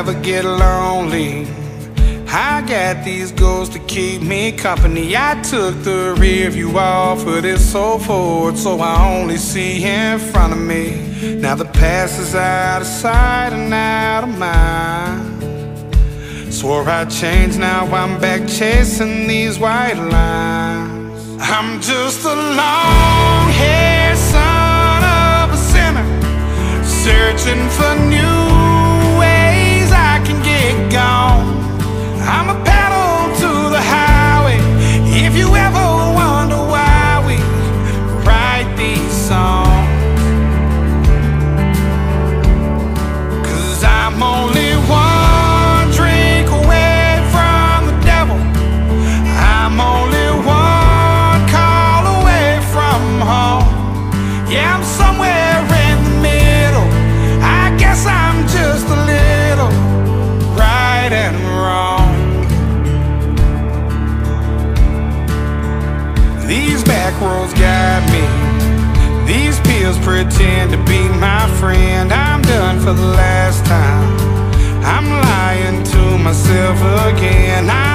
ever get lonely. I got these ghosts to keep me company. I took the rear view off of this old Ford, so I only see in front of me. Now the past is out of sight and out of mind. Swore I'd change, now I'm back chasing these white lines. I'm just a long-haired son of a sinner, searching for new ways I can get gone. I'm a pedal to the highway. If you ever wonder why we write these songs, 'cause I'm only one drink away from the devil. I'm only one call away from home. Yeah, I'm somewhere in the middle. I guess I'm just a little right and wrong. These back roads got me. These pills pretend to be my friend. I'm done for the last time. I'm lying to myself again.